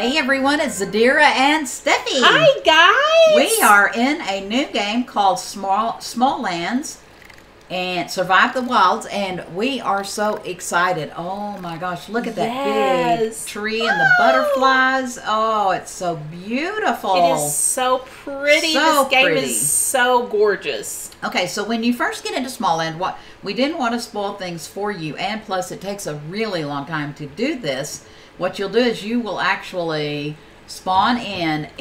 Hey everyone, it's Zadira and Steffi. Hi guys! We are in a new game called Smalland and Survive the Wilds, and we are so excited. Oh my gosh, look at that big tree and the butterflies. Oh, it's so beautiful. It is so pretty. This game is so gorgeous. Okay, so when you first get into Smalland, we didn't want to spoil things for you, and plus it takes a really long time to do this. What you'll do is you will actually spawn in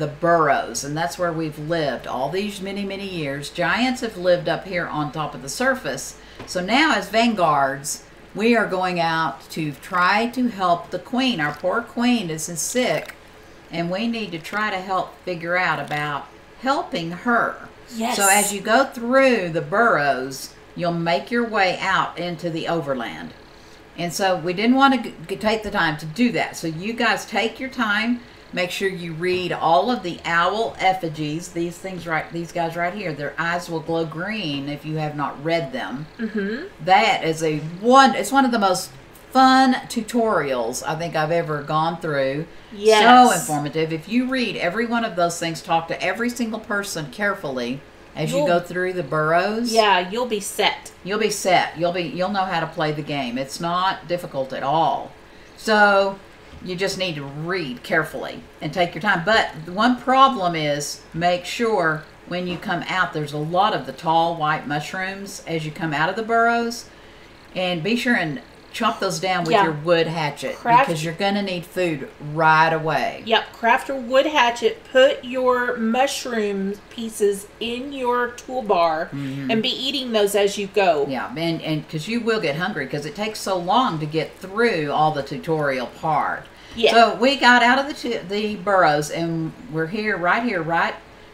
the burrows, and that's where we've lived all these many years. Giants have lived up here on top of the surface. So now as vanguards, we are going out to try to help the queen. Our poor queen is sick, and we need to try to help figure out about helping her. Yes. So as you go through the burrows, you'll make your way out into the overland. And so we didn't want to take the time to do that. So you guys take your time. Make sure you read all of the owl effigies. These things these guys right here, their eyes will glow green if you have not read them. Mm-hmm. That is it's one of the most fun tutorials I think I've ever gone through. Yes. So informative. If you read every one of those things, talk to every single person carefully as you go through the burrows. Yeah, you'll be set. You'll know how to play the game. It's not difficult at all. So you just need to read carefully and take your time. But the one problem is, make sure when you come out, there's a lot of the tall white mushrooms as you come out of the burrows. And be sure and chop those down with your wood hatchet, because you're going to need food right away. Yep, craft your wood hatchet, put your mushroom pieces in your toolbar, and be eating those as you go. Yeah, and because you will get hungry, because it takes so long to get through all the tutorial part. Yeah. So we got out of the burrows, and we're right here.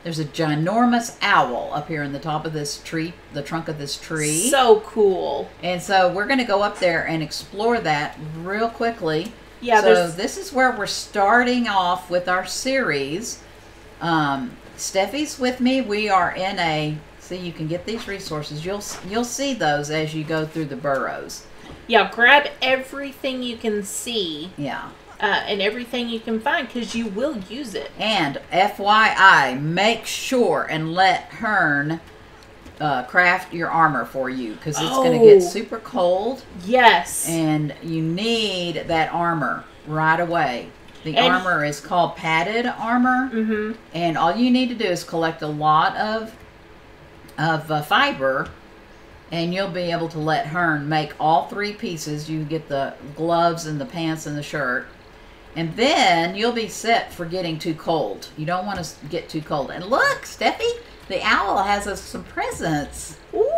There's a ginormous owl up here in the top of this tree, the trunk of this tree. So cool. And so we're going to go up there and explore that real quickly. Yeah. So this is where we're starting off with our series. Steffi's with me. We are in see, you can get these resources. You'll see those as you go through the burrows. Yeah, grab everything you can see. Yeah. And everything you can find, because you will use it. And FYI, make sure and let Herne craft your armor for you, because it's going to get super cold. Yes. And you need that armor right away. The armor is called padded armor. Mm-hmm. And all you need to do is collect a lot of fiber, and you'll be able to let Herne make all three pieces. You get the gloves and the pants and the shirt. And then you'll be set for getting too cold. You don't want to get too cold. And look, Steffi, the owl has us some presents. Ooh,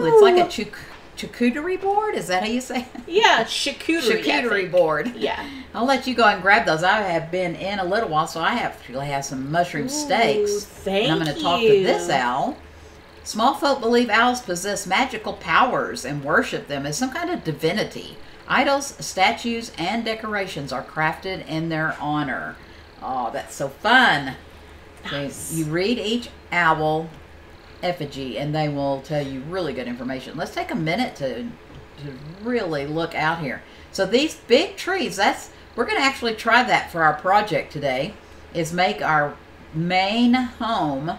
it's like a charcuterie board. Is that how you say it? Yeah, charcuterie board. Yeah. I'll let you go and grab those. I have been in a little while, so I actually have some mushroom steaks. Thank you. And I'm going to talk to this owl. Small folk believe owls possess magical powers and worship them as some kind of divinity. Idols, statues, and decorations are crafted in their honor. Oh, that's so fun. Nice. You read each owl effigy, and they will tell you really good information. Let's take a minute to really look out here. So these big trees, we're going to actually try that for our project today, is make our main home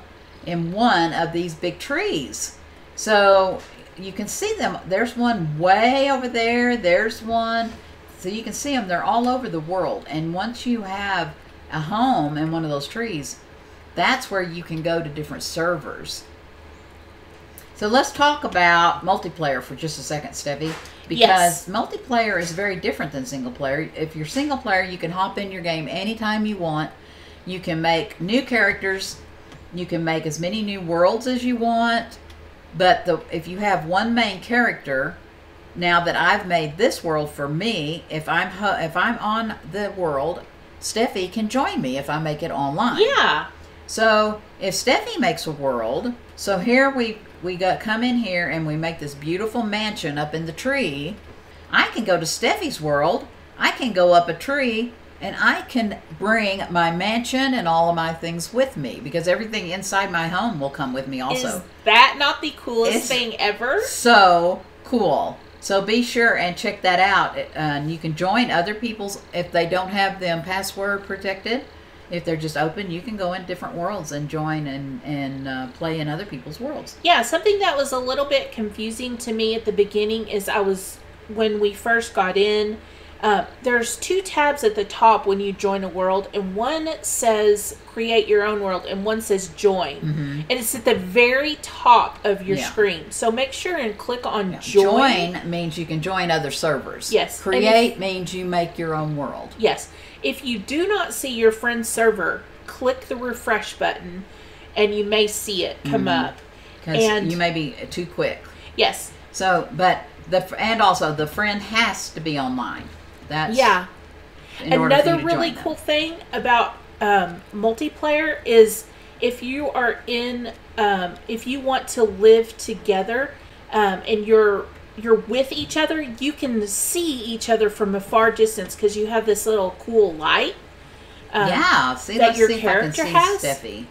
in one of these big trees. So you can see them. There's one way over there. There's one. So you can see them. They're all over the world. And once you have a home in one of those trees, that's where you can go to different servers. So let's talk about multiplayer for just a second, Steffi. Because multiplayer is very different than single player. If you're single player, you can hop in your game anytime you want. You can make new characters. You can make as many new worlds as you want. But if you have one main character, now that I've made this world for me, if I'm on the world, Steffi can join me if I make it online. Yeah. So if Steffi makes a world, so here we come in here and we make this beautiful mansion up in the tree. I can go to Steffi's world. I can go up a tree, and I can bring my mansion and all of my things with me, because everything inside my home will come with me also. Is that not the coolest thing ever? So cool. So be sure and check that out. You can join other people's, if they don't have them password protected, if they're just open, you can go in different worlds and join and play in other people's worlds. Yeah, something that was a little bit confusing to me at the beginning is when we first got in, there's two tabs at the top when you join a world, and one says create your own world and one says join. Mm-hmm. And it's at the very top of your screen. So make sure and click on join. Join means you can join other servers. Yes. Create means you make your own world. Yes. If you do not see your friend's server, click the refresh button and you may see it come up. 'Cause you may be too quick. Yes. So, and also the friend has to be online. That's another really cool thing about multiplayer is if you are in if you want to live together and you're with each other, you can see each other from a far distance because you have this little cool light that your character has. Steffi.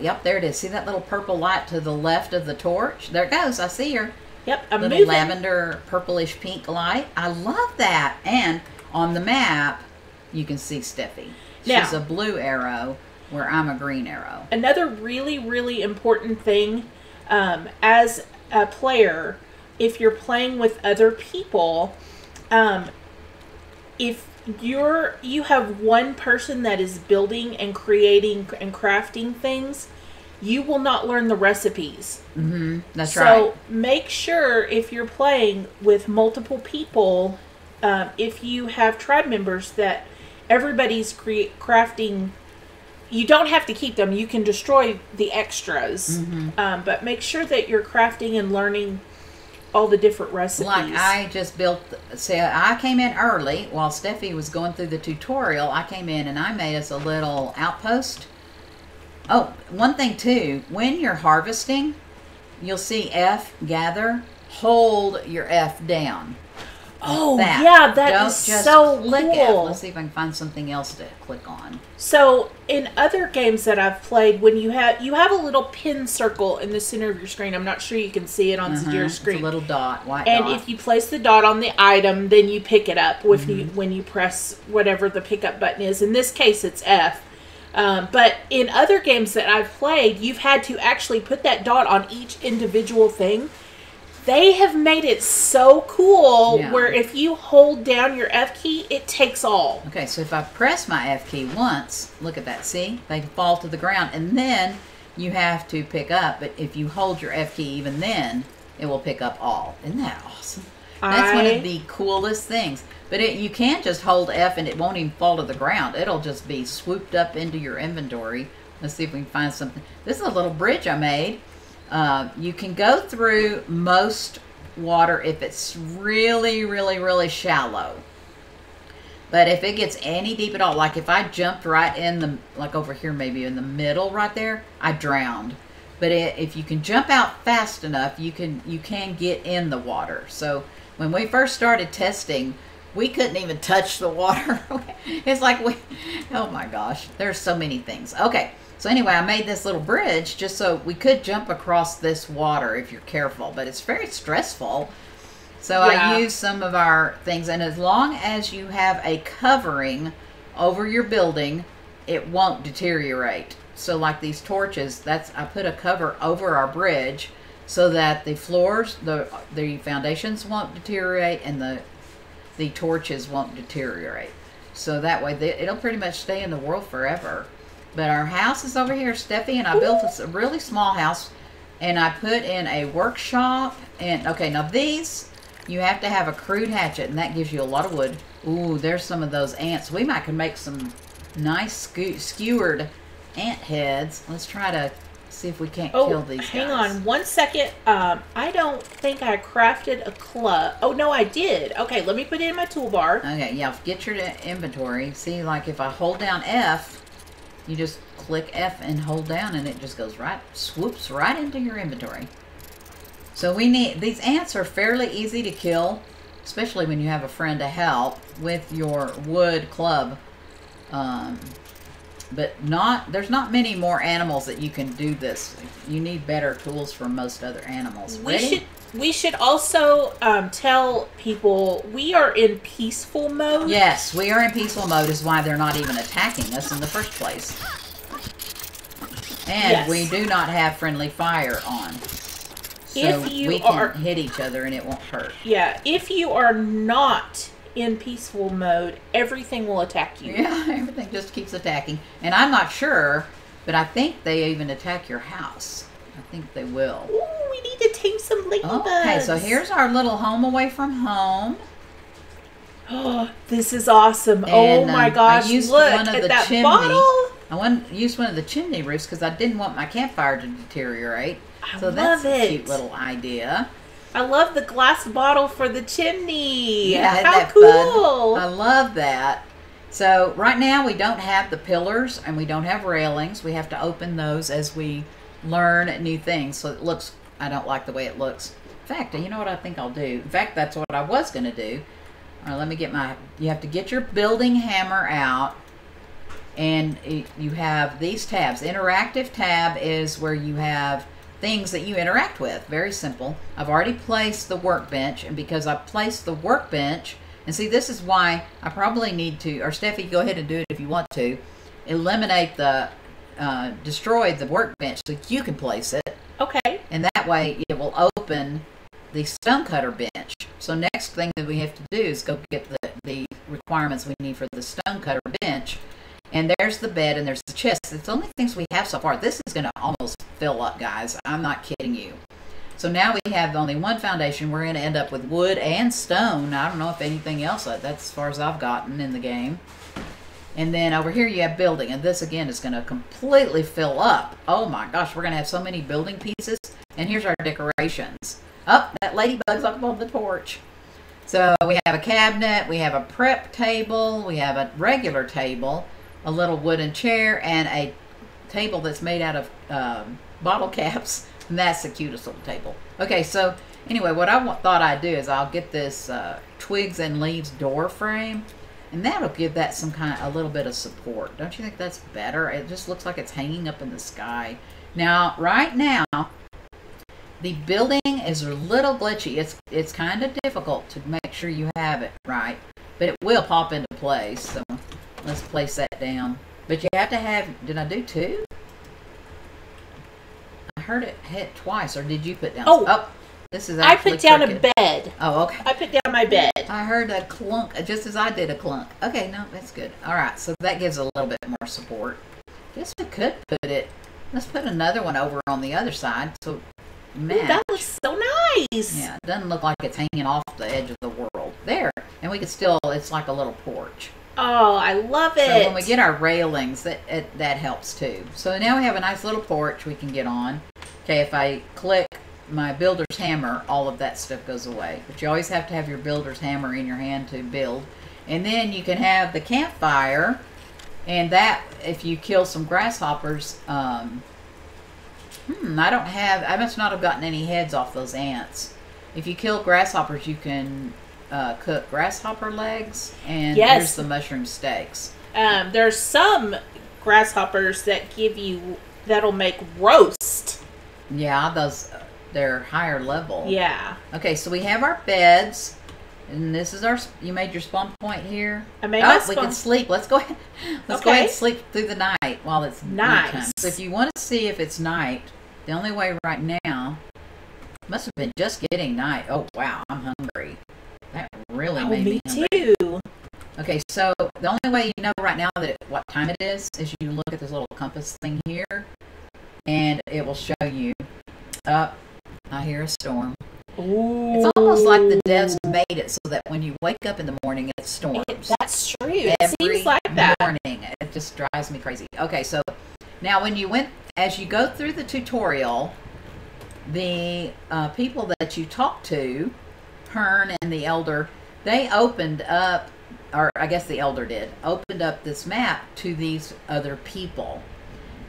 Yep, there it is. See that little purple light to the left of the torch? There it goes. I see her. Yep, I'm moving. Lavender, purplish pink light. I love that. And on the map, you can see Steffi. She's a blue arrow where I'm a green arrow. Another really, really important thing as a player, if you're playing with other people, if you have one person that is building and creating and crafting things, you will not learn the recipes. Mm-hmm. That's right. So make sure if you're playing with multiple people, if you have tribe members, that everybody's crafting. You don't have to keep them. You can destroy the extras. Mm-hmm. But make sure that you're crafting and learning all the different recipes. Like I just built, I came in early while Steffi was going through the tutorial. I came in and I made us a little outpost. Oh, one thing too, when you're harvesting, you'll see F, gather, hold your F down. Oh, yeah, that is so cool. Don't just click F. Let's see if I can find something else to click on. So, in other games that I've played, when you have a little pin circle in the center of your screen. I'm not sure you can see it on Zadira's screen. It's a little dot, white dot. And if you place the dot on the item, then you pick it up when you press whatever the pickup button is. In this case, it's F. But in other games that I've played, you've had to actually put that dot on each individual thing. They have made it so cool where if you hold down your F key, it takes all. Okay, so if I press my F key once, look at that, see? They fall to the ground, and then you have to pick up. But if you hold your F key even then, it will pick up all. Isn't that awesome? That's one of the coolest things. But you can just hold F and it won't even fall to the ground. It'll just be swooped up into your inventory. Let's see if we can find something. This is a little bridge I made. You can go through most water if it's really, really, really shallow. But if it gets any deep at all, like if I jumped right in like over here maybe in the middle right there, I drowned. But if you can jump out fast enough, you can get in the water. So when we first started testing, we couldn't even touch the water. It's like oh my gosh, there's so many things. Okay, so anyway, I made this little bridge just so we could jump across this water if you're careful, but it's very stressful. So I used some of our things, and as long as you have a covering over your building, it won't deteriorate. So like these torches, I put a cover over our bridge so that the floors, the foundations won't deteriorate, and the torches won't deteriorate. So that way it'll pretty much stay in the world forever. But our house is over here, Steffi, and I built a really small house, and I put in a workshop. And okay, now these, you have to have a crude hatchet, and that gives you a lot of wood. Ooh, there's some of those ants. We might can make some nice skewered ant heads. Let's try to see if we can't kill these guys. Hang on one second. I don't think I crafted a club. Oh, no, I did. Okay, let me put it in my toolbar. Okay, yeah, get your inventory. See, like if I hold down F, you just click F and hold down, and it just goes swoops right into your inventory. So these ants are fairly easy to kill, especially when you have a friend to help with your wood club But there's not many more animals that you can do this. You need better tools for most other animals. We should also tell people we are in peaceful mode. Yes, we are in peaceful mode is why they're not even attacking us in the first place. And yes, we do not have friendly fire on. So we can hit each other and it won't hurt. Yeah, if you are not in peaceful mode, everything will attack you. Yeah, everything just keeps attacking. And I'm not sure, but I think they even attack your house. I think they will. Ooh, we need to tame some ladybugs. Okay, so here's our little home away from home. Oh, this is awesome. And, oh my gosh, look at that chimney. Bottle. I used one of the chimney roofs because I didn't want my campfire to deteriorate. So that's a cute little idea. I love the glass bottle for the chimney. Yeah, how cool. Fun? I love that. So right now we don't have the pillars and we don't have railings. We have to open those as we learn new things. So it looks, I don't like the way it looks. In fact, you know what I think I'll do? In fact, that's what I was going to do. All right, let me get my, you have to get your building hammer out. And you have these tabs. The interactive tab is where you have things that you interact with. Very simple. I've already placed the workbench, and because I placed the workbench, and see, this is why I probably need to, or Steffi, go ahead and do it if you want to, eliminate the, destroy the workbench so you can place it. Okay. And that way it will open the stonecutter bench. So next thing that we have to do is go get the requirements we need for the stonecutter bench. And there's the bed and there's the chest. It's the only things we have so far. This is going to almost fill up, guys. I'm not kidding you. So now we have only one foundation. We're going to end up with wood and stone. I don't know if anything else. That's as far as I've gotten in the game. And then over here you have building. And this, again, is going to completely fill up. Oh, my gosh. We're going to have so many building pieces. And here's our decorations. Oh, that ladybug's up above the porch. So we have a cabinet. We have a prep table. We have a regular table. A little wooden chair and a table that's made out of bottle caps, and that's the cutest little table. Okay, so anyway, what I thought I'd do is I'll get this twigs and leaves door frame, and that'll give that some kind of a little bit of support. Don't you think that's better? It just looks like it's hanging up in the sky. Now, right now, the building is a little glitchy. It's kind of difficult to make sure you have it right, but it will pop into place. So let's place that down. But you have to have, did I do two? I heard it hit twice, or did you put down? Oh, this is actually I put down crooked. A bed. Oh, okay. I put down my bed. I heard a clunk, just as I did a clunk. Okay, no, that's good. All right, so that gives a little bit more support. Guess we could put it, let's put another one over on the other side. So, man, that looks so nice. Yeah, it doesn't look like it's hanging off the edge of the world. There, and we could still, it's like a little porch. Oh, I love it. So when we get our railings, that helps too. So now we have a nice little porch we can get on. Okay, if I click my builder's hammer, all of that stuff goes away. But you always have to have your builder's hammer in your hand to build. And then you can have the campfire. And that, if you kill some grasshoppers, I must not have gotten any heads off those ants. If you kill grasshoppers, you can cook grasshopper legs, and here's the mushroom steaks. There's some grasshoppers that give you, that'll make roast. Yeah, those, they're higher level. Yeah. Okay, so we have our beds, and this is our, you made your spawn point here? I made my spawn. We can sleep. Let's go ahead. Let's go ahead and sleep through the night while it's nighttime. So if you want to see if it's night, the only way right now, must have been just getting night. Oh, wow, I'm hungry. That really made me hungry. Too. Okay, so the only way you know right now that what time it is you look at this little compass thing here, and it will show you. I hear a storm. Ooh. It's almost like the devs made it so that when you wake up in the morning, it storms. That's true. It seems like that. Morning, it just drives me crazy. Okay, so now when you as you go through the tutorial, the people that you talk to, Herne and the Elder, they opened up, or I guess the Elder did, opened up this map to these other people.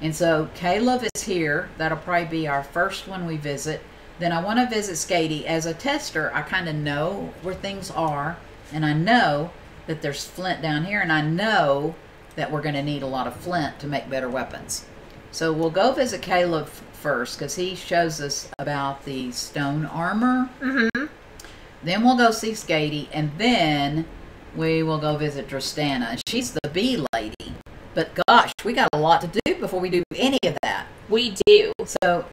And so Caleb is here. That'll probably be our first one we visit. Then I want to visit Skadi. As a tester, I kind of know where things are, and I know that there's flint down here, and I know that we're going to need a lot of flint to make better weapons. So we'll go visit Caleb first, because he shows us about the stone armor. Mm-hmm. Then we'll go see Skadi, and then we will go visit Drostana. She's the bee lady. But gosh, we got a lot to do before we do any of that. We do. So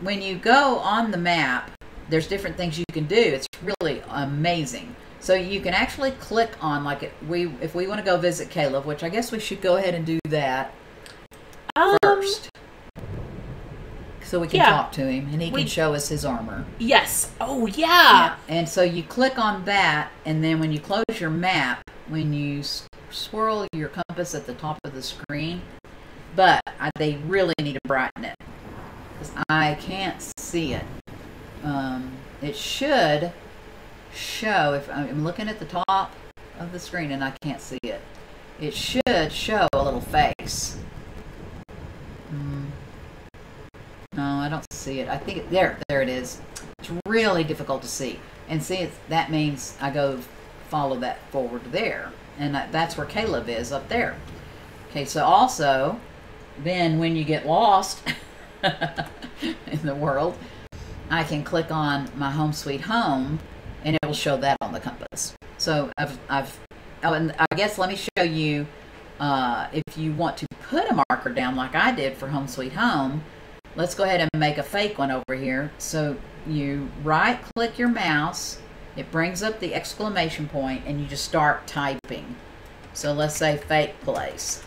when you go on the map, there's different things you can do. It's really amazing. So you can actually click on, like, if we want to go visit Caleb, which I guess we should go ahead and do that first. So we can talk to him, and he can show us his armor. Yes. Oh, yeah. And so you click on that, and then when you close your map, when you swirl your compass at the top of the screen, but they really need to brighten it, because I can't see it. It should show, if I'm looking at the top of the screen and I can't see it, it should show a little face. No, I don't see it. I think it, there it is. It's really difficult to see. And see, that means I go follow that forward there. And that's where Caleb is, up there. Okay, so also, then when you get lost in the world, I can click on my home sweet home, and it will show that on the compass. So and I guess let me show you, if you want to put a marker down like I did for home sweet home, let's go ahead and make a fake one over here. So you right-click your mouse. It brings up the exclamation point, and you just start typing. So let's say fake place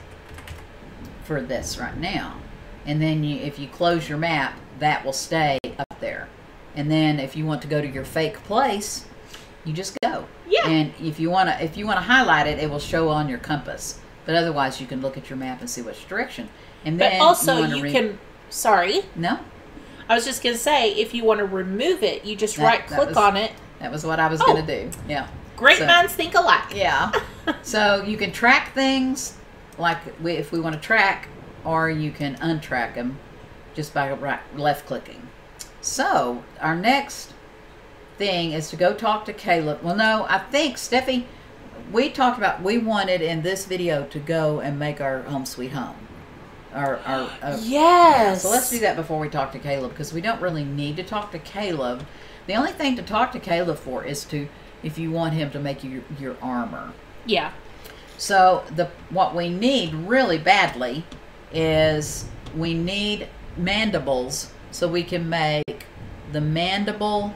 for this right now. And then if you close your map, that will stay up there. And then if you want to go to your fake place, you just go. Yeah. And if you want to highlight it, it will show on your compass. But otherwise, you can look at your map and see which direction. And then Sorry. No. I was just going to say, if you want to remove it, you just right-click on it. That was what I was going to do. Yeah. Great minds think alike. Yeah. So you can track things, like if we want to track, or you can untrack them just by left-clicking. So our next thing is to go talk to Caleb. Well, no, I think, Steffi, we talked about we wanted in this video to go and make our home sweet home. Yes. Yeah, so let's do that before we talk to Caleb, because we don't really need to talk to Caleb. The only thing to talk to Caleb for is if you want him to make you your armor. Yeah. So what we need really badly is we need mandibles so we can make the mandible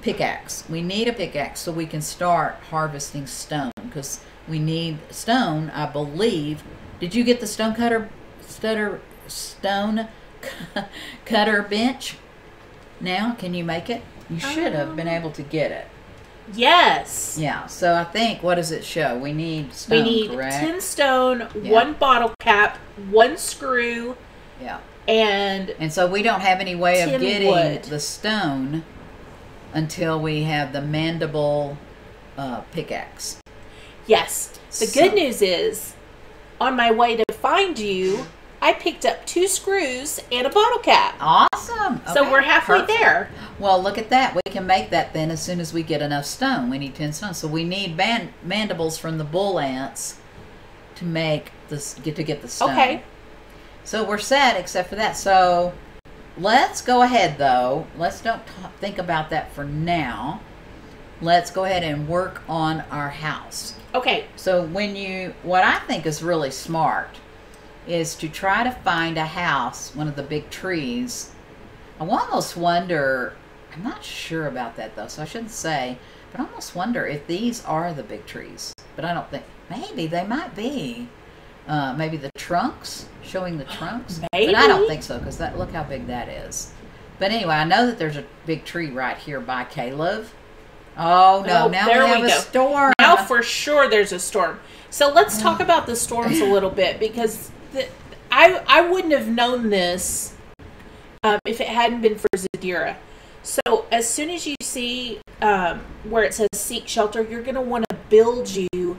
pickaxe. We need a pickaxe so we can start harvesting stone, because we need stone, I believe. Did you get the stone cutter bench? Now, can you make it? You should have been able to get it. Yes. Yeah. So I think, what does it show? We need stone. We need 10 stone, 1 bottle cap, 1 screw. Yeah. And so we don't have any way of getting the stone until we have the mandible pickaxe. Yes. The good news is, on my way to find you, I picked up 2 screws and a bottle cap. Awesome. Okay. So we're halfway there. Well, look at that. We can make that then as soon as we get enough stone. We need 10 stone. So we need mandibles from the bull ants to make this, to get the stone. Okay. So we're set except for that. So let's go ahead, though. Let's don't think about that for now. Let's go ahead and work on our house. Okay. So what I think is really smart is to try to find a house, one of the big trees. I almost wonder, I'm not sure about that though, so I shouldn't say, but I almost wonder if these are the big trees. But I don't think, maybe they might be. Maybe the trunks, showing the trunks. Maybe. But I don't think so, because look how big that is. But anyway, I know that there's a big tree right here by Caleb. Oh, no, now there we have a storm. Now for sure there's a storm. So let's talk about the storms a little bit, because I wouldn't have known this if it hadn't been for Zadira. So as soon as you see where it says seek shelter, you're going to want to build you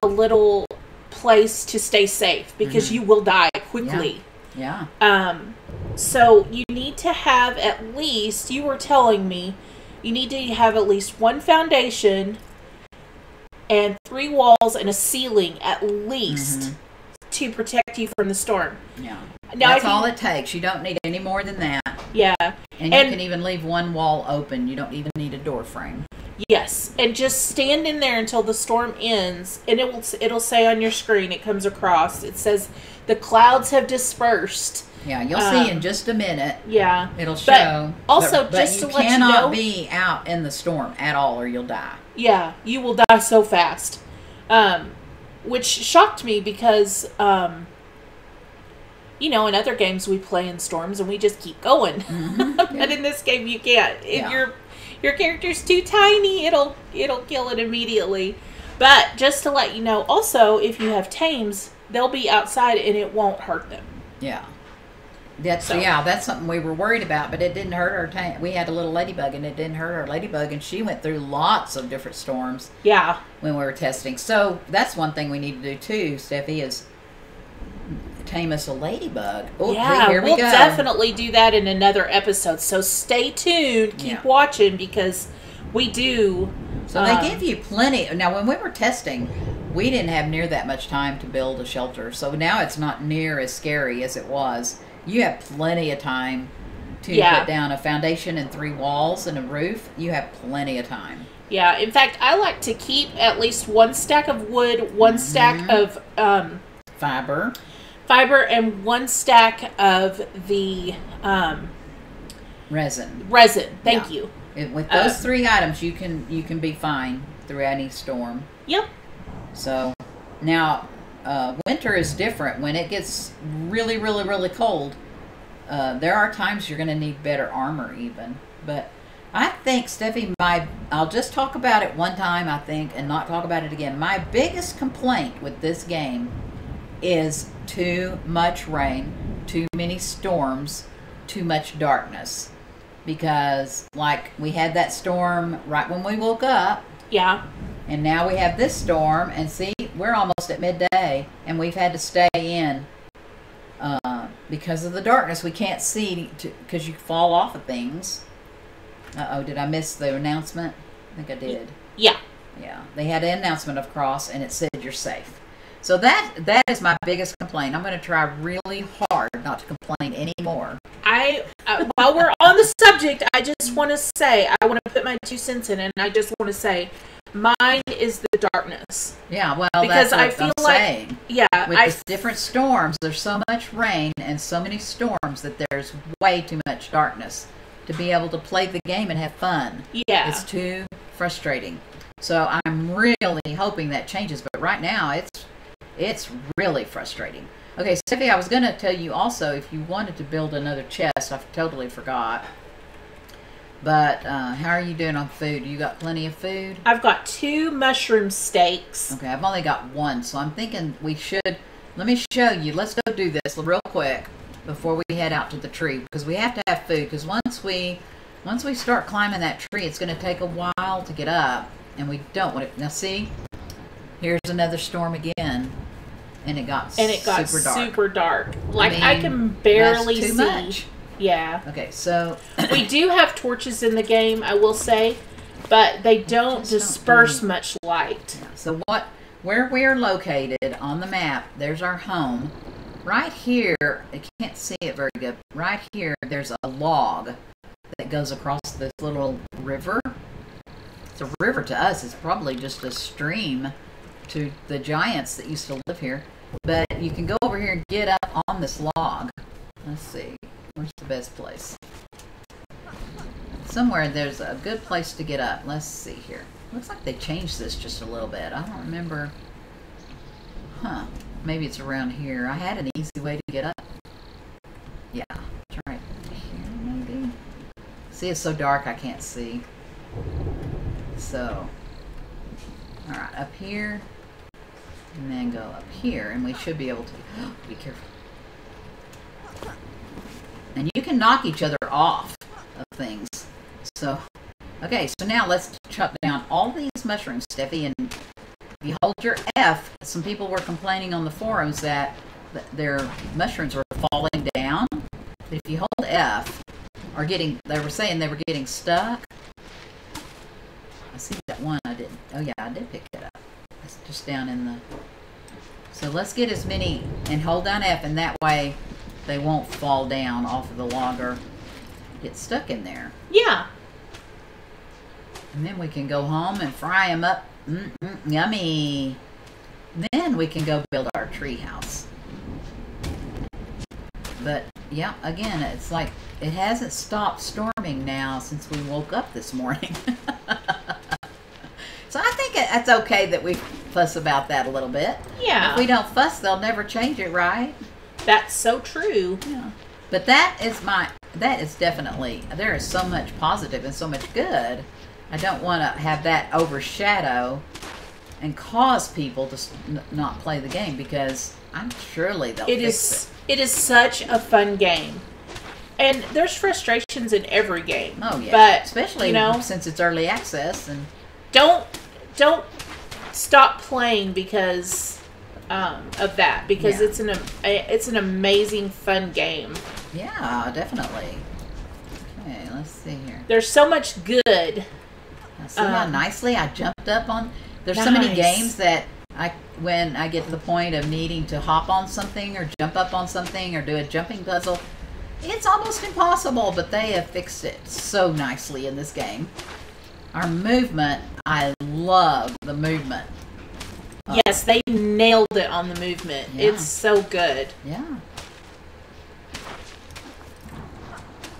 a little place to stay safe, because you will die quickly. Yeah. So you need to have at least, you were telling me, you need to have at least 1 foundation and 3 walls and a ceiling at least to protect you from the storm. Yeah. Now, that's all it takes. You don't need any more than that. Yeah. And you can even leave 1 wall open. You don't even need a door frame. Yes. And just stand in there until the storm ends, and it'll say on your screen, it comes across, it says, the clouds have dispersed. Yeah, you'll see in just a minute. Yeah. It'll show. Also, just to let you know, you cannot be out in the storm at all or you'll die. Yeah, you will die so fast. Which shocked me because, you know, in other games we play in storms and we just keep going. But in this game you can't. If your character's too tiny, it'll kill it immediately. But just to let you know, also, if you have tames, they'll be outside and it won't hurt them. Yeah. That's that's something we were worried about, but it didn't hurt our tank. We had a little ladybug, and it didn't hurt our ladybug, and she went through lots of different storms. Yeah, when we were testing. So that's one thing we need to do too, Steffi, is tame us a ladybug. Oh, yeah, here we'll go. Definitely do that in another episode. So stay tuned, keep watching, because we do. So they give you plenty. Now, when we were testing, we didn't have near that much time to build a shelter. So now it's not near as scary as it was. You have plenty of time to put down a foundation and 3 walls and a roof. You have plenty of time. Yeah. In fact, I like to keep at least 1 stack of wood, 1 stack of fiber, and 1 stack of the resin. Resin. Thank you. With those 3 items, you can be fine through any storm. Yep. So now. Winter is different. When it gets really, really, really cold, there are times you're going to need better armor even. But I think, Steffi, I'll just talk about it one time, I think, and not talk about it again. My biggest complaint with this game is too much rain, too many storms, too much darkness. Because, like, we had that storm right when we woke up. Yeah. And now we have this storm, and see, we're almost at midday, and we've had to stay in because of the darkness. We can't see because you fall off of things. Uh-oh, did I miss the announcement? I think I did. Yeah. Yeah, they had an announcement of cross, and it said you're safe. So that is my biggest complaint. I'm going to try really hard not to complain anymore. While we're on the subject, I just want to say, I want to put my 2 cents in, and I just want to say, mine is the darkness. Yeah, well, because that's what I feel saying. With different storms, there's so much rain and so many storms that there's way too much darkness to be able to play the game and have fun. Yeah, it's too frustrating. So I'm really hoping that changes, but right now it's really frustrating. Okay, Steffi, I was going to tell you also, if you wanted to build another chest, I totally forgot. But how are you doing on food? You got plenty of food? I've got 2 mushroom steaks. Okay, I've only got 1, so I'm thinking we should... Let me show you. Let's go do this real quick before we head out to the tree, because we have to have food, because once we start climbing that tree, it's going to take a while to get up, and we don't want it... Now, see? Here's another storm again, and it got super dark. Like, I can barely see. Much. Yeah. Okay, so we do have torches in the game, I will say, but they don't disperse much light. Yeah. So where we are located on the map, there's our home. Right here, I can't see it very good. Right here, there's a log that goes across this little river. It's a river to us. It's probably just a stream to the giants that used to live here. But you can go over here and get up on this log. Let's see. Where's the best place? Somewhere there's a good place to get up. Let's see here. Looks like they changed this just a little bit. I don't remember. Huh. Maybe it's around here. I had an easy way to get up. Yeah. It's right here maybe. See, it's so dark I can't see. So. Alright. Up here. And then go up here. And we should be able to. Oh, be careful. And you can knock each other off of things. So, okay, so now let's chop down all these mushrooms, Steffi, and if you hold your F, some people were complaining on the forums that their mushrooms were falling down. But if you hold F, they were saying they were getting stuck. I see that one I didn't. Oh yeah, I did pick that up. creatures down in the... So let's get as many and hold down F, and that way they won't fall down off of the log or get stuck in there. Yeah. And then we can go home and fry them up. Yummy. Then we can go build our tree house. But, yeah, again, it's like it hasn't stopped storming now since we woke up this morning. So I think it's okay that we fuss about that a little bit. Yeah. If we don't fuss, they'll never change it, right? That's so true. Yeah. But that is definitely, there is so much positive and so much good. I don't want to have that overshadow and cause people to not play the game, because I'm surely they'll fix it. It is such a fun game. And there's frustrations in every game. Oh, yeah. But, especially, you know, since it's early access. And don't stop playing because of that, because yeah, it's an amazing fun game. Yeah, definitely. Okay, let's see here. There's so much good. See how nicely I jumped up on. There's so many games that when I get to the point of needing to hop on something or jump up on something or do a jumping puzzle, it's almost impossible, but they have fixed it so nicely in this game. Our movement, I love the movement. Yes, they nailed it on the movement. Yeah. It's so good. Yeah.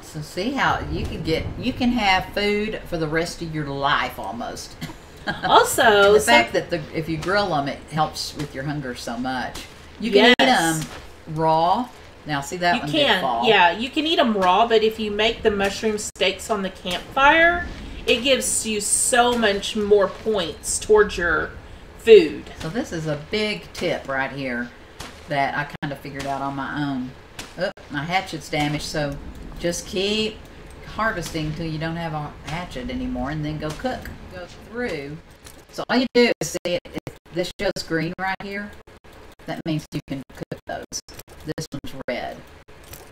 So see how you can have food for the rest of your life almost. Also, the fact that if you grill them, it helps with your hunger so much. You can eat them raw. Now, see that one did fall. Yeah, you can eat them raw, but if you make the mushroom steaks on the campfire, it gives you so much more points towards your food. So this is a big tip right here that I kind of figured out on my own. Oh, my hatchet's damaged, so just keep harvesting till you don't have a hatchet anymore, and then go cook. Go through. So all you do is see it. This shows green right here. That means you can cook those. This one's red.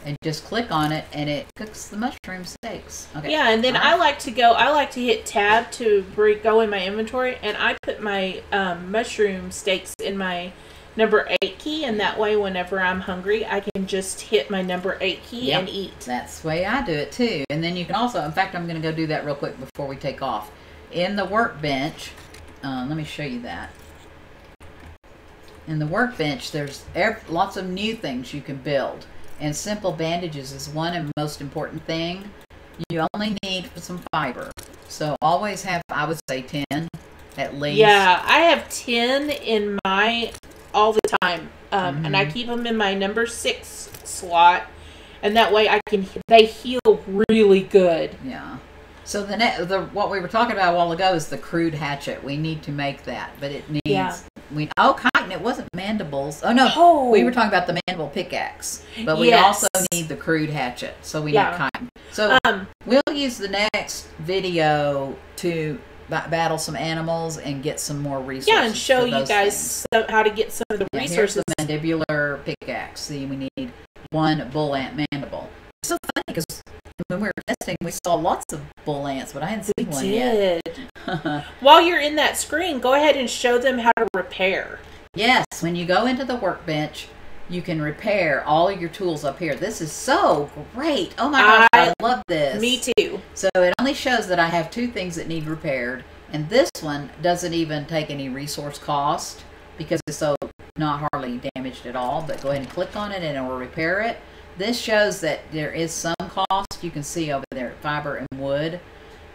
And just click on it, and it cooks the mushroom steaks. Okay. Yeah, and then I like to go. I like to hit tab to go in my inventory, and I put my mushroom steaks in my number 8 key, and that way, whenever I'm hungry, I can just hit my number 8 key and eat. That's the way I do it too. And then you can also, in fact, I'm going to go do that real quick before we take off. In the workbench, let me show you that. In the workbench, there's lots of new things you can build, and simple bandages is one and most important thing. You only need some fiber, so always have, I would say, 10 at least. Yeah, I have 10 in my all the time, and I keep them in my number 6 slot, and that way I can they heal really good. Yeah. So what we were talking about a while ago is the crude hatchet. We need to make that, but it needs oh, cotton. It wasn't mandibles. Oh no, we were talking about the mandible pickaxe, but we also need the crude hatchet. So we need cotton. So we'll use the next video to battle some animals and get some more resources. Yeah, and show you guys how to get some of the resources. Here's the mandibular pickaxe. See, we need 1 bull ant mandible. It's so funny because when we were testing, we saw lots of bull ants, but I hadn't seen one yet. While you're in that screen, go ahead and show them how to repair. Yes, when you go into the workbench, you can repair all your tools up here. This is so great. Oh my gosh, I love this. Me too. So it only shows that I have 2 things that need repaired, and this one doesn't even take any resource cost because it's so not hardly damaged at all, but go ahead and click on it and it will repair it. This shows that there is some cost. You can see over there, fiber and wood.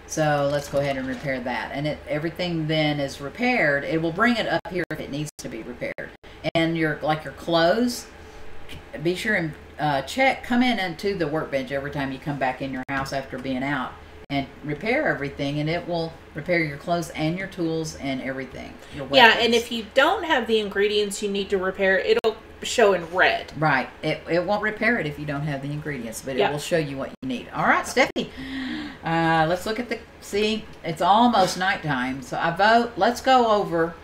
So let's go ahead and repair that. And everything then is repaired. It will bring it up here if it needs to be repaired. And your clothes, be sure and come into the workbench every time you come back in your house after being out and repair everything, and it will repair your clothes and your tools and everything. Yeah, and if you don't have the ingredients you need to repair, it'll show in red. Right. It won't repair it if you don't have the ingredients, but it will show you what you need. All right, Stephanie. Let's look at see, it's almost nighttime, so I vote. Let's go over,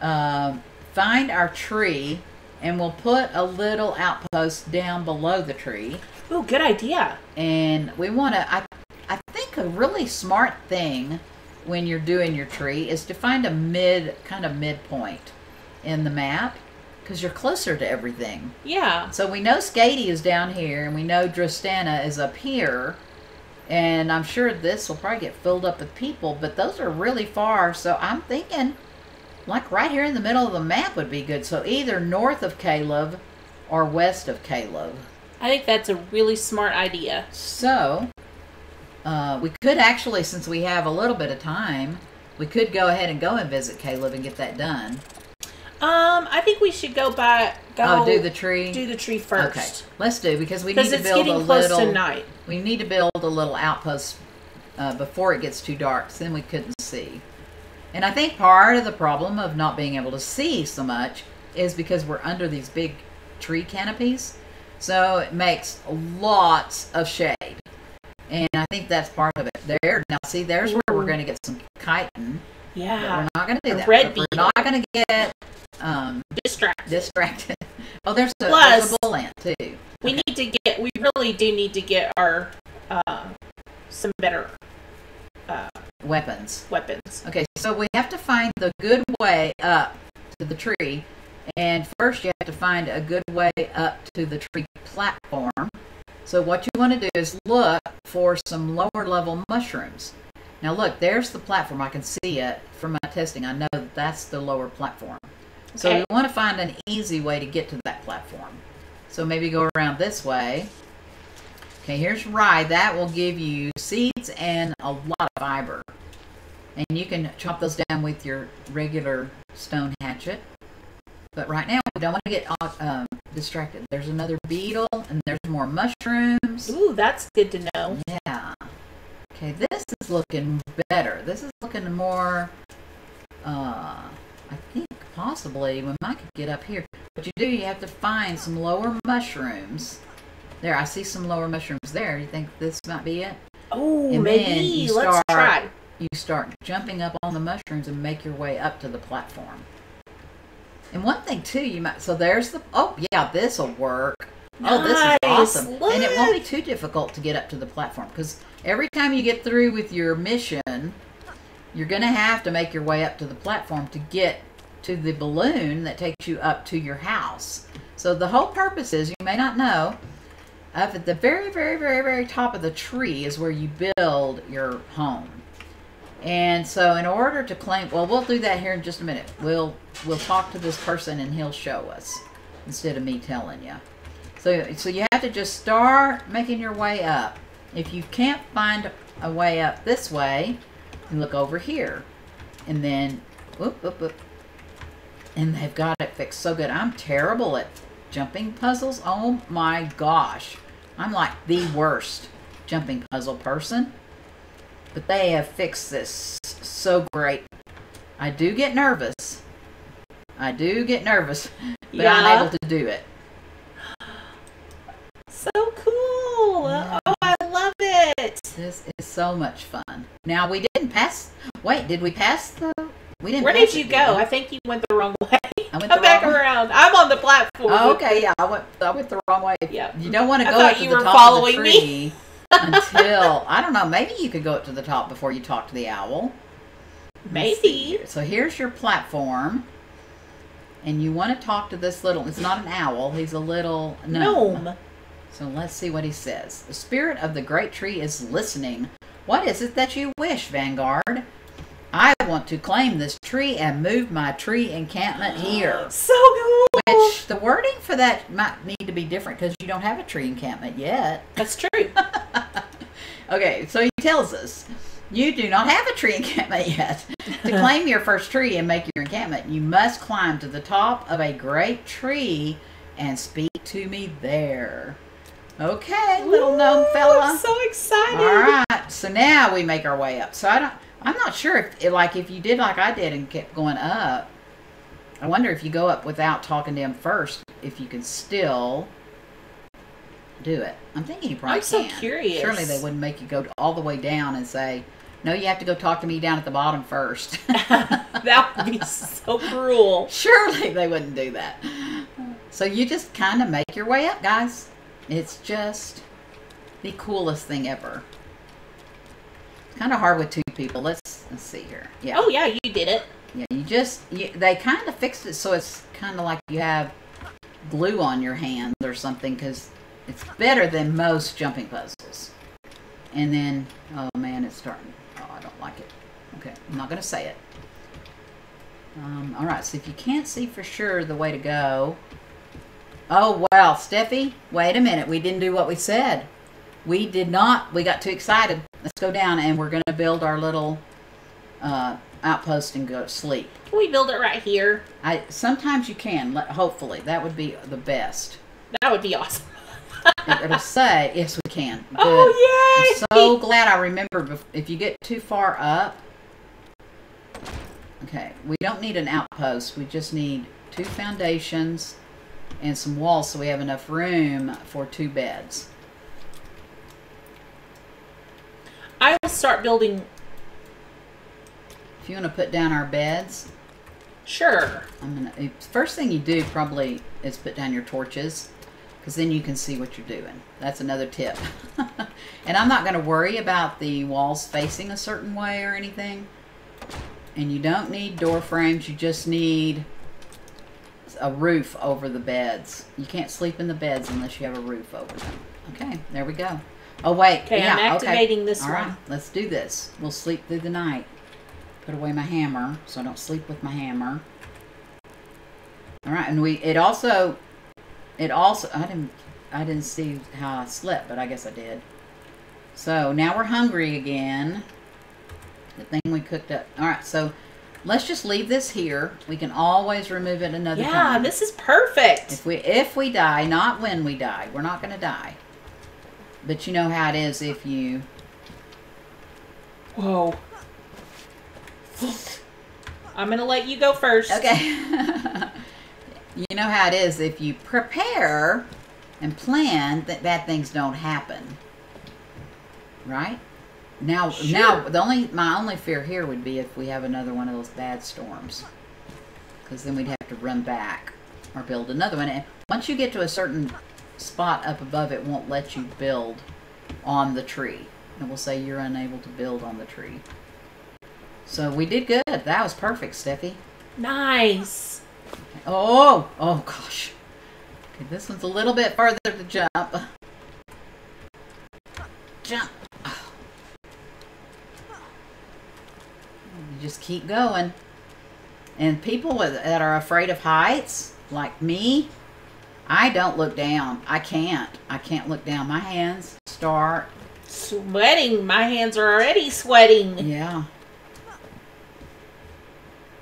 find our tree, and we'll put a little outpost down below the tree. Oh, good idea. And we want to, I think a really smart thing when you're doing your tree is to find a kind of midpoint. in the map because you're closer to everything. Yeah. So we know Skadi is down here, and we know Drostana is up here. And I'm sure this will probably get filled up with people, but those are really far. So I'm thinking, like, right here in the middle of the map would be good. So either north of Caleb or west of Caleb. I think that's a really smart idea. So we could actually, since we have a little bit of time, we could go ahead and go and visit Caleb and get that done. I think we should do the tree. Do the tree first. Okay, let's do, because we need to build a little. Because it's getting close to night. We need to build a little outpost before it gets too dark. So then we couldn't see. And I think part of the problem of not being able to see so much is because we're under these big tree canopies. So it makes lots of shade. And I think that's part of it. There, now see, there's where we're going to get some chitin. Yeah. But we're not going to do that. We're not going to get distracted. Oh, there's a bull ant too. We need to get. We really do need to get our some better weapons. Okay, so we have to find the good way up to the tree, and first you have to find a good way up to the tree platform. So what you want to do is look for some lower level mushrooms. Now look, there's the platform. I can see it from my testing. I know that that's the lower platform. Okay. So we want to find an easy way to get to that platform. So maybe go around this way. Okay, here's rye. That will give you seeds and a lot of fiber. And you can chop those down with your regular stone hatchet. But right now, we don't want to get distracted. There's another beetle, and there's more mushrooms. Ooh, that's good to know. Yeah. Okay, this is looking better. This is looking more... I think possibly we might get up here. What you do, you have to find some lower mushrooms. There, I see some lower mushrooms there. You think this might be it? Oh, maybe. Let's try. You start jumping up on the mushrooms and make your way up to the platform. And one thing too, you might. So there's the. Oh yeah, this will work. Nice. Oh, this is awesome. Look. And it won't be too difficult to get up to the platform because every time you get through with your mission, you're going to have to make your way up to the platform to get to the balloon that takes you up to your house. So the whole purpose is, you may not know, up at the very, very, very, very top of the tree is where you build your home. And so in order to claim, well, we'll do that here in just a minute. We'll talk to this person and he'll show us instead of me telling you. So you have to just start making your way up. If you can't find a way up this way, and look over here, and then whoop, whoop, whoop, and they've got it fixed so good. I'm terrible at jumping puzzles. Oh my gosh, I'm like the worst jumping puzzle person, but they have fixed this so great. I do get nervous. But yeah. I'm able to do it. So cool. Yeah. Oh, I love it. This is so much fun. Now we didn't pass. Wait, did we pass the? We didn't. Where did you go? I think you went the wrong way. Come back around. I'm on the platform. Oh, okay, yeah, I went the wrong way. Yeah. You don't want to go up to the top of the tree until I don't know. Maybe you could go up to the top before you talk to the owl. Maybe. So here's your platform, and you want to talk to this little. It's not an owl. He's a little gnome. So let's see what he says. The spirit of the great tree is listening. What is it that you wish, Vanguard? I want to claim this tree and move my tree encampment here. So cool! Which, the wording for that might need to be different because you don't have a tree encampment yet. That's true. Okay, so he tells us, you do not have a tree encampment yet. To claim your first tree and make your encampment, you must climb to the top of a great tree and speak to me there. Okay, little gnome fella. I'm so excited. All right, so now we make our way up. So I'm not sure if you did like I did and kept going up. I wonder if you go up without talking to him first, if you can still do it. I'm thinking you probably can. I'm so curious. Surely they wouldn't make you go all the way down and say, no, you have to go talk to me down at the bottom first. That would be so cruel. Surely they wouldn't do that. So you just kind of make your way up, guys. It's just the coolest thing ever. It's kind of hard with two people. Let's see here. Yeah. Oh yeah, you did it. Yeah, they kind of fixed it so it's kind of like you have glue on your hand or something, because it's better than most jumping puzzles. And then, oh man, it's starting. Oh, I don't like it. Okay, I'm not going to say it. Alright, so if you can't see for sure the way to go... Oh, wow, Steffi, wait a minute. We didn't do what we said. We did not. We got too excited. Let's go down and we're going to build our little outpost and go to sleep. Can we build it right here? Sometimes you can, hopefully. That would be the best. That would be awesome. It'll say, yes, we can. Good. Oh, yay! I'm so glad I remembered. If you get too far up... Okay, we don't need an outpost. We just need 2 foundations and some walls so we have enough room for 2 beds. I will start building... If you want to put down our beds... Sure. First thing you do probably is put down your torches, because then you can see what you're doing. That's another tip. And I'm not going to worry about the walls facing a certain way or anything. And you don't need door frames, you just need a roof over the beds. You can't sleep in the beds unless you have a roof over them. Okay, there we go. Oh, wait. Okay, yeah, I'm activating this one. All right, let's do this. We'll sleep through the night. Put away my hammer so I don't sleep with my hammer. All right, and it also, I didn't see how I slept, but I guess I did. So now we're hungry again. The thing we cooked up. All right, so let's just leave this here. We can always remove it another time. Yeah, this is perfect. If we die, not when we die. We're not going to die. But you know how it is if you... Whoa. I'm going to let you go first. Okay. You know how it is if you prepare and plan that bad things don't happen. Right? Now, sure. Now my only fear here would be if we have another one of those bad storms, because then we'd have to run back or build another one. And once you get to a certain spot up above, it won't let you build on the tree. It will say you're unable to build on the tree. So we did good. That was perfect, Steffi. Nice. Oh, oh gosh. Okay, this one's a little bit further to jump. Jump. Just keep going. And people that are afraid of heights, like me, I don't look down. I can't look down. My hands start sweating. My hands are already sweating. Yeah.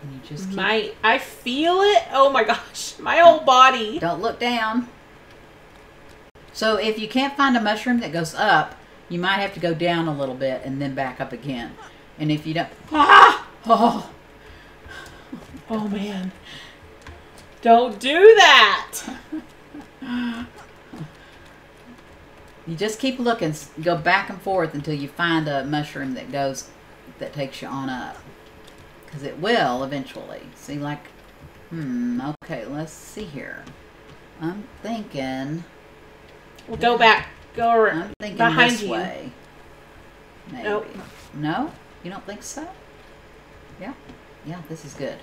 And you just keep... I feel it. Oh my gosh, my whole body. Don't look down. So if you can't find a mushroom that goes up, you might have to go down a little bit and then back up again. And if you don't... Ah! Oh. Oh, man. Don't do that. You just keep looking. Go back and forth until you find a mushroom that takes you on up. Because it will eventually. See, like... okay, let's see here. I'm thinking... We'll go back. Go around. I'm thinking behind this way. Maybe. Nope. No? You don't think so? Yeah. Yeah, this is good.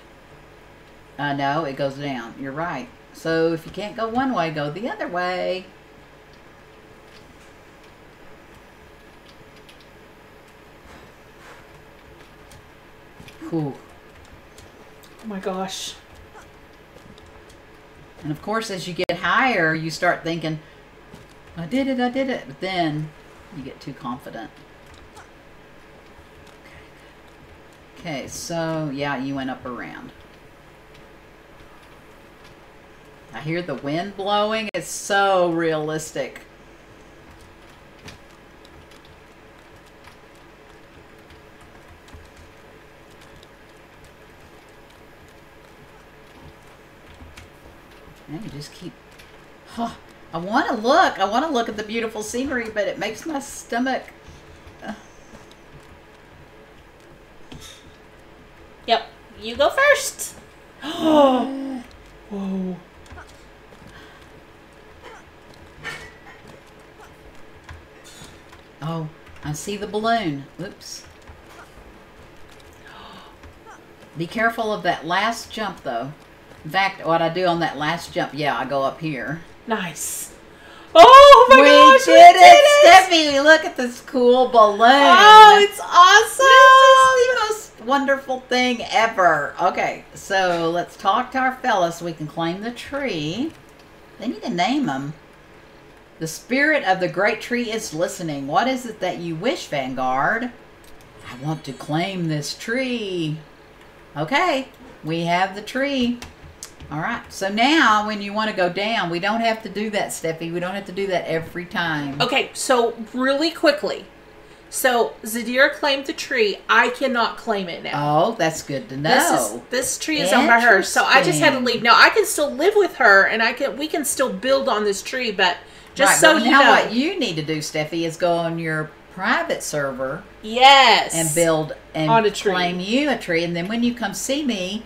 No, it goes down. You're right. So if you can't go one way, go the other way. Ooh. Oh my gosh. And of course, as you get higher, you start thinking, I did it. But then you get too confident. Okay, so, yeah, you went up around. I hear the wind blowing. It's so realistic. And you just keep... Oh, I want to look at the beautiful scenery, but it makes my stomach... Yep, you go first. Oh, whoa! Oh, I see the balloon. Oops. Be careful of that last jump, though. In fact, what I do on that last jump, yeah, I go up here. Nice. Oh, my gosh, we did it! Steffi, look at this cool balloon. Oh, it's awesome. This is the most wonderful thing ever. Okay, so let's talk to our fellas so we can claim the tree. They need to name them. The spirit of the great tree is listening. What is it that you wish, Vanguard? I want to claim this tree. Okay, we have the tree. All right, so now when you want to go down, we don't have to do that, Steffi. We don't have to do that every time. Okay, so really quickly. So Zadira claimed the tree. I cannot claim it now. Oh, that's good to know. This tree is owned by her, so I just had to leave. Now, I can still live with her, and we can still build on this tree, but just so you know. Now what you need to do, Steffi, is go on your private server. Yes. And build and claim you a tree. And then when you come see me,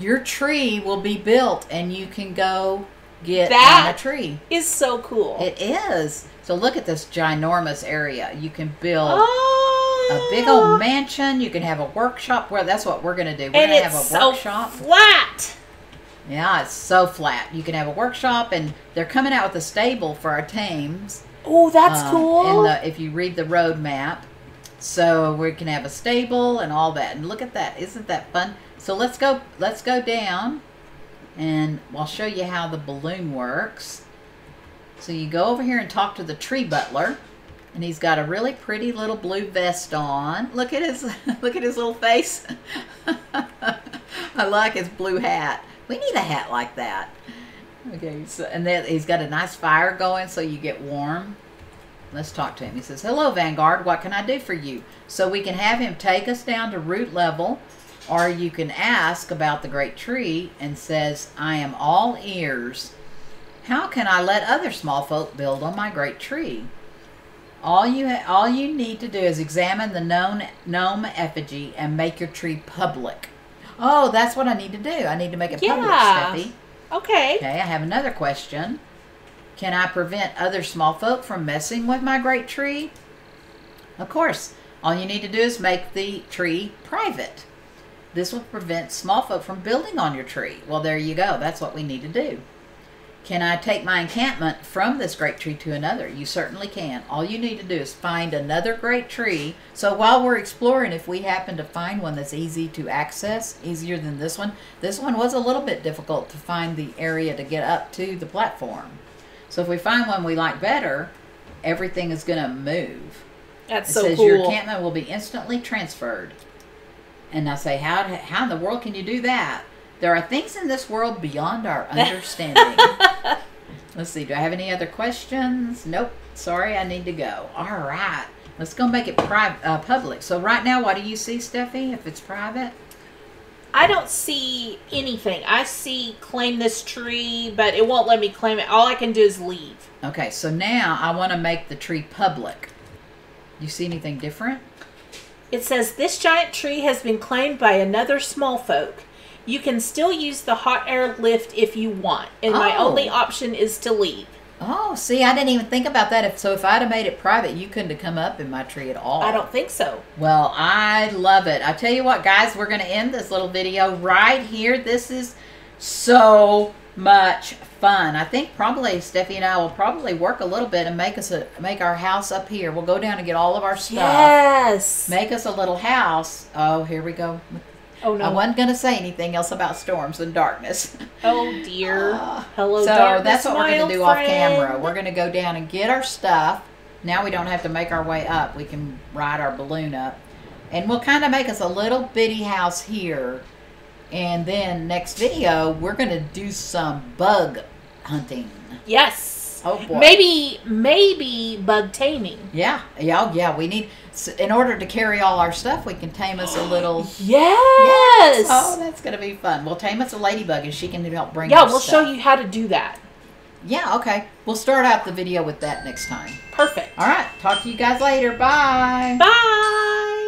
your tree will be built, and you can go get on a tree. That is so cool. It is. So look at this ginormous area. You can build a big old mansion. You can have a workshop. Well, that's what we're going to do. We're going to have a workshop. So flat. Yeah, it's so flat. You can have a workshop, and they're coming out with a stable for our tames. Oh, that's cool. If you read the road map. So we can have a stable and all that. And look at that. Isn't that fun? So let's go down, and I'll show you how the balloon works. So you go over here and talk to the tree butler, and he's got a really pretty little blue vest on. Look at his little face. I like his blue hat. We need a hat like that. Okay, so, and then he's got a nice fire going so you get warm. Let's talk to him. He says, "Hello, Vanguard. What can I do for you?" So we can have him take us down to root level. Or you can ask about the great tree, and says, I am all ears. How can I let other small folk build on my great tree? All you need to do is examine the gnome effigy and make your tree public. Oh, that's what I need to do. I need to make it public, Steffi. Okay. Okay, I have another question. Can I prevent other small folk from messing with my great tree? Of course. All you need to do is make the tree private. This will prevent small folk from building on your tree. Well, there you go. That's what we need to do. Can I take my encampment from this great tree to another? You certainly can. All you need to do is find another great tree. So while we're exploring, if we happen to find one that's easy to access, easier than this one was a little bit difficult to find the area to get up to the platform. So if we find one we like better, everything is going to move. That's so cool. It says your encampment will be instantly transferred. And I say, how in the world can you do that? There are things in this world beyond our understanding. Let's see, do I have any other questions? Nope. Sorry, I need to go. All right. Let's go make it public. So right now, what do you see, Steffi, if it's private? I don't see anything. I see claim this tree, but it won't let me claim it. All I can do is leave. Okay, so now I want to make the tree public. You see anything different? It says, this giant tree has been claimed by another small folk. You can still use the hot air lift if you want. And my only option is to leave. Oh, see, I didn't even think about that. If I'd have made it private, you couldn't have come up in my tree at all. I don't think so. Well, I love it. I tell you what, guys, we're going to end this little video right here. This is so much fun. I think probably Steffi and I will probably work a little bit and make our house up here. We'll go down and get all of our stuff. Yes. Make us a little house. Oh, here we go. Oh no. I wasn't gonna say anything else about storms and darkness. Oh dear. Hello. So darkness, that's what we're gonna do off camera. We're gonna go down and get our stuff. Now we don't have to make our way up. We can ride our balloon up, and we'll kind of make us a little bitty house here. And then next video, we're going to do some bug hunting. Yes. Oh, boy. Maybe bug taming. Yeah. Yeah. Yeah. We need, in order to carry all our stuff, we can tame us a little. Yes. Oh, that's going to be fun. We'll tame us a ladybug, and she can help bring us stuff. Yeah, we'll show you how to do that. Yeah. Okay. We'll start out the video with that next time. Perfect. All right. Talk to you guys later. Bye. Bye.